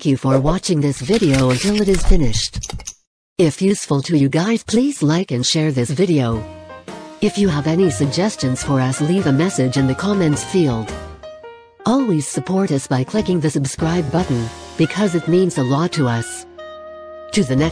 Thank you for watching this video until it is finished. If useful to you guys, please like and share this video. If you have any suggestions for us, leave a message in the comments field. Always support us by clicking the subscribe button, because it means a lot to us. To the next